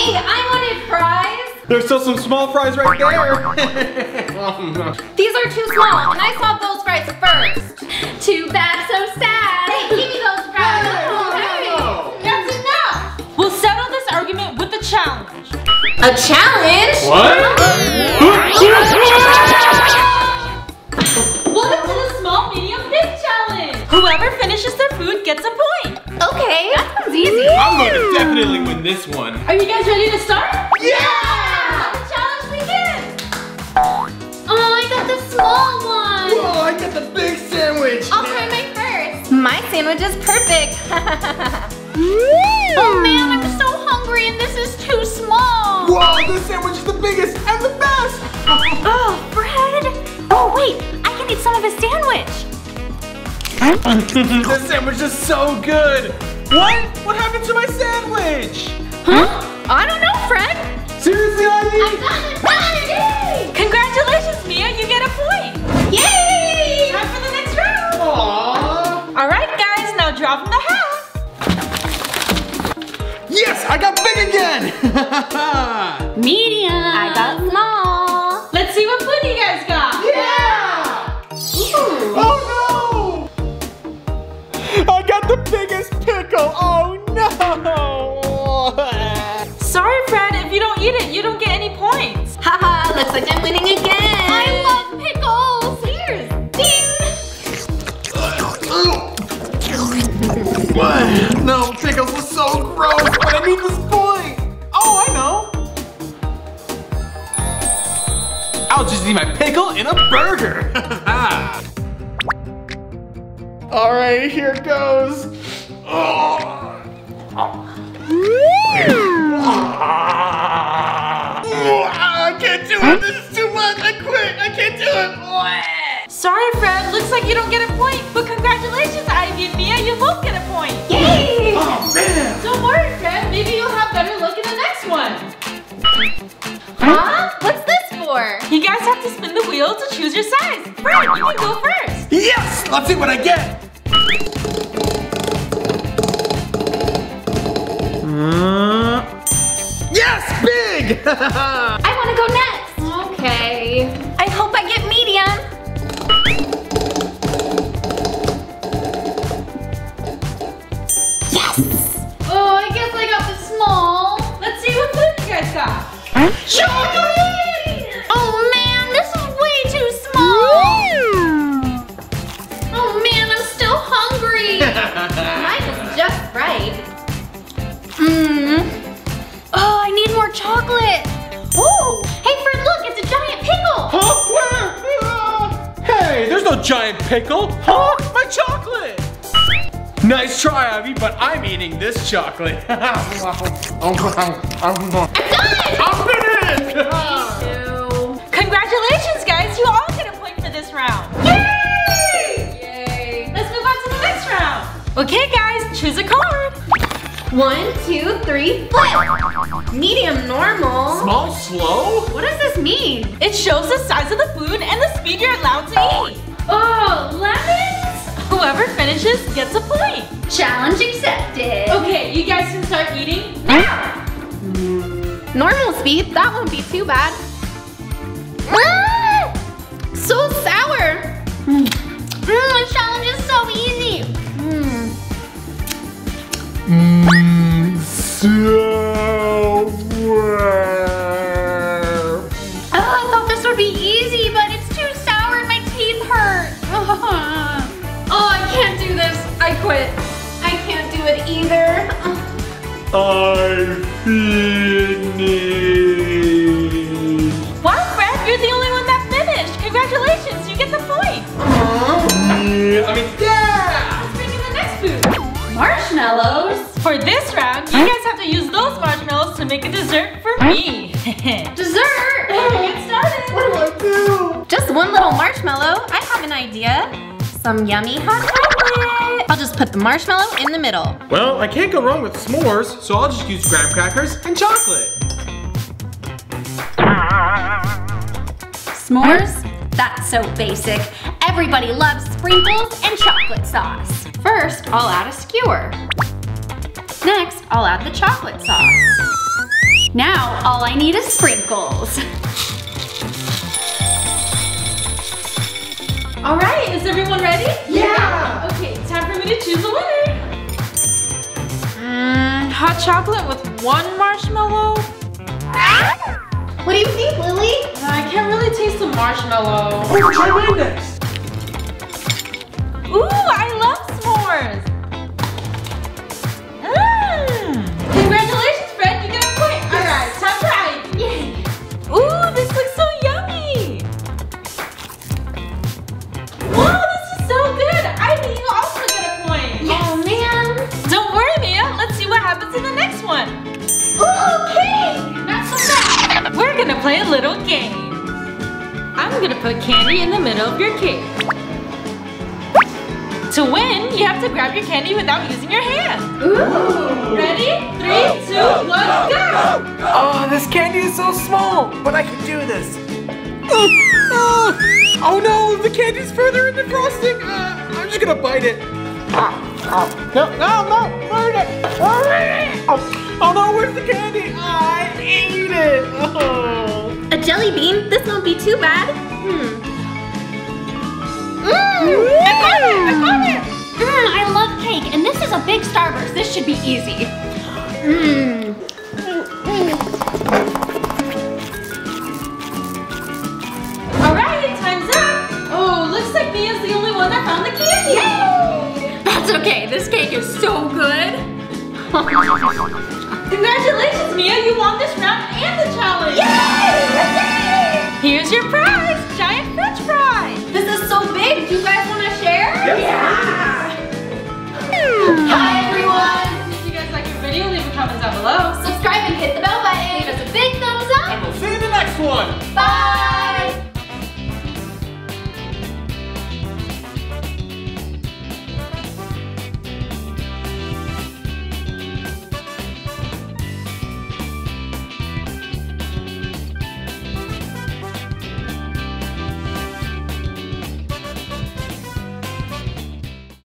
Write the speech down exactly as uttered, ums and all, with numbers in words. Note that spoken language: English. Hey, I wanted fries. There's still some small fries right there. These are too small, and I saw those fries first. Too bad, so sad. Hey, give me those fries. No, no, no, no. That's enough. We'll settle this argument with a challenge. A challenge? What? Welcome to the small, medium, big challenge. Whoever finishes their food gets a point. Okay, that was easy. I'm gonna definitely win this one. Are you guys ready to start? Yeah! yeah! The challenge begins. Oh, I got the small one. Whoa, I got the big sandwich. I'll try mine first. My sandwich is perfect. Oh man, I'm so hungry and this is too small. Whoa, this sandwich is the biggest and the best. Oh, bread. Oh wait, I can eat some of his sandwich. This sandwich is so good. What? What happened to my sandwich? Huh? I don't know, Fred. Seriously, Ivy? I got it. Yay! Congratulations, Mia. You get a point. Yay! Time for the next round. Aww. All right, guys. Now drop in the hat. Yes, I got big again. Medium. I got small. Let's see what food you guys got. Oh no! I got the biggest pickle! Oh no! Sorry, Fred, if you don't eat it, you don't get any points. Haha, looks like I'm winning again. I love pickles! Here's ding! What? No, pickles are so gross, but I need this point! Oh, I know! I'll just eat my pickle in a burger! All right, here it goes. Oh. I can't do it, this is too much, I quit, I can't do it. Sorry, Fred, looks like you don't get a point, but congratulations, Ivy and Mia, you both get a point. Yay! Oh, man. Don't worry, Fred, maybe you'll have better luck in the next one. Huh? What's this for? You guys have to spin the wheel to choose your size. Fred, you can go first. Yes! Let's see what I get! Uh, yes! Big! I want to go next! Okay. I hope I get medium. Yes! Oh, I guess I got the small. Let's see what food you guys got. Huh? Chocolate! Oh man, this is way too small! Woo! Mine is just right. Mmm. Oh, I need more chocolate. Oh, hey Fred, look, it's a giant pickle. Huh? Where? Hey, there's no giant pickle. Huh? My chocolate. Nice try, Ivy, but I'm eating this chocolate. I'm done. I'm finished. Me too. Congratulations, guys. You all get a point for this round. Yay! Okay guys, choose a card. One, two, three, flip. Medium, normal. Small, slow? What does this mean? It shows the size of the food and the speed you're allowed to eat. Oh, lemons? Whoever finishes gets a point. Challenge accepted. Okay, you guys can start eating now. Normal speed, that won't be too bad. Ah, so sour. Mm, this challenge is so easy. Mmm, so weird. Oh, I thought this would be easy, but it's too sour and my teeth hurt. Oh, I can't do this. I quit. I can't do it either. I finished. Wow, Fred, you're the only one that finished. Congratulations, you get the point. Aww. I mean, yeah. Let's bring in the next food. Marshmallows. For this round, you guys have to use those marshmallows to make a dessert for me. Dessert? Get started. What do I do? Just one little marshmallow. I have an idea. Some yummy hot chocolate. I'll just put the marshmallow in the middle. Well, I can't go wrong with s'mores, so I'll just use graham crackers and chocolate. S'mores? That's so basic. Everybody loves sprinkles and chocolate sauce. First, I'll add a skewer. Next, I'll add the chocolate sauce. Now all I need is sprinkles. All right, is everyone ready? Yeah! Okay, time for me to choose a winner. Mmm, hot chocolate with one marshmallow? What do you think, Lily? Uh, I can't really taste the marshmallow. Oh, try mine next. Ooh, I love s'mores. Mm. Congratulations, Fred, you got a point. Yes. All right, time for ice. Yay. Ooh, this looks so yummy. Whoa, this is so good. I think you also got a point. Yes. Oh, man. Don't worry, Mia. Let's see what happens in the next one. Ooh, cake. Not so bad. We're gonna play a little game. I'm gonna put candy in the middle of your cake. To win, you have to grab your candy without using your hand. Ooh! Ready? Three, two, one, go! Oh, this candy is so small, but I can do this. Oh no, the candy's further in the frosting. Uh, I'm just gonna bite it. No, no, no, burn it! Oh, oh no, where's the candy? I ate it! Oh. A jelly bean? This won't be too bad. Hmm. Mm, I got it! I got it! Mmm, I love cake, and this is a big Starburst. This should be easy. Mmm. All right, time's up. Oh, looks like Mia's the only one that found the candy. Yay! That's okay. This cake is so good. Congratulations, Mia! You won this round and the challenge! Yay! Here's your prize! Giant french fry! This is so big! Do you guys want to share? Yes. Yeah! Hi, everyone! If you guys like your video, leave a comment down below. Subscribe and hit the bell button. Give us a big thumbs up! And we'll see you in the next one! Bye!